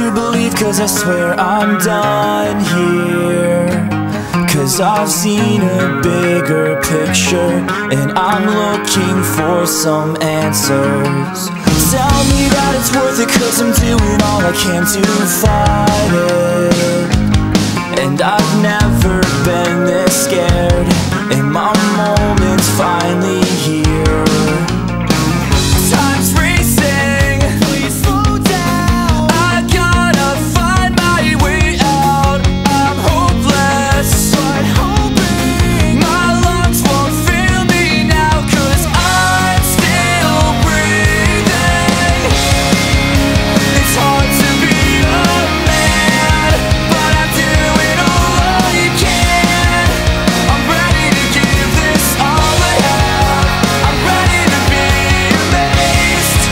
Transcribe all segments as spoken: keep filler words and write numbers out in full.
to believe, cause I swear I'm done here. Cause I've seen a bigger picture, and I'm looking for some answers. Tell me that it's worth it, cause I'm doing all I can to fight it. And I've never been this scared, and my moment's finally here. Time's racing, please slow down. I gotta find my way out. I'm hopeless, but hoping my lungs won't fail me now, cause I'm still breathing. It's hard to be a man, but I'm doing all I can. I'm ready to give this all I have. I'm ready to be amazed,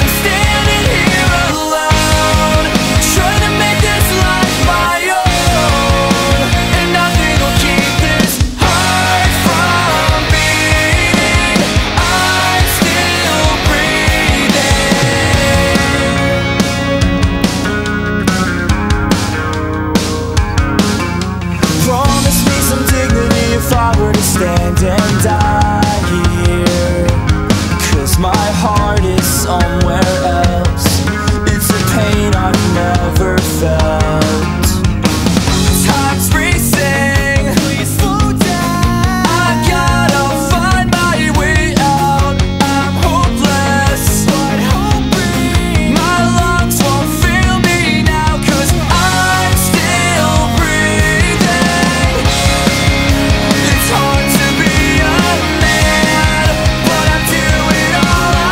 cause I'm standing here alone, trying to make this life my own, and nothing will keep this heart from beating. I'm still breathing. Promise me some dignity if I were to stand and die here. Cause my heart is somewhere else. It's a pain I've never felt. Time's racing, please slow down. I gotta find my way out. I'm hopeless, but hoping my lungs won't fail me now, cause I'm still breathing. It's hard to be a man, but I'm doing all I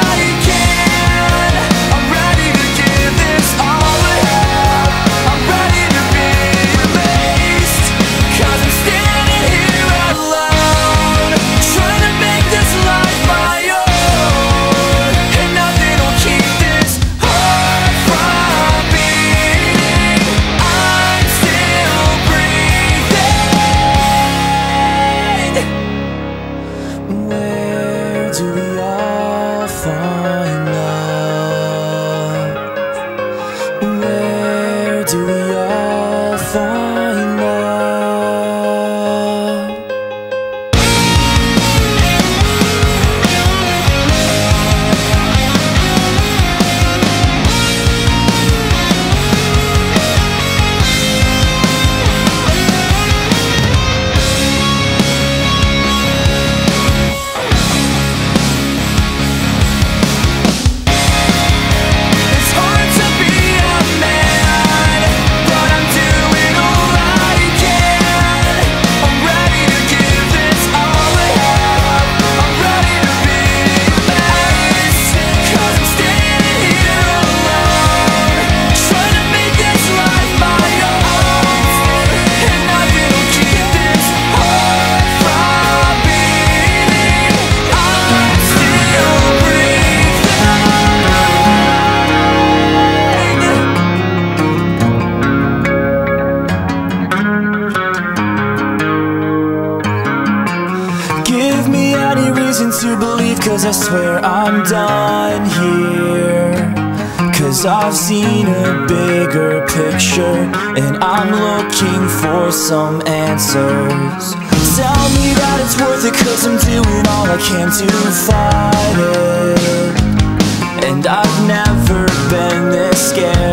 can. I'm ready to give this all I have. I'm ready to be amazed, cause I'm standing here alone, trying to make this life my own, and nothing will keep this heart from beating. I'm still breathing. Where do we all find love? Where do we all find love? It's hard to be a man, but I'm doing all I can. I'm ready to give this all I have. I'm ready to be amazed, cause I'm standing here alone, trying to make this life my own, and nothing will keep this heart from beating. I'm still breathing. Give me any reason to believe, cause I swear I'm done here. Cause I've seen a bigger picture, and I'm looking for some answers. Tell me that it's worth it, cause I'm doing all I can to fight it. And I've never been this scared,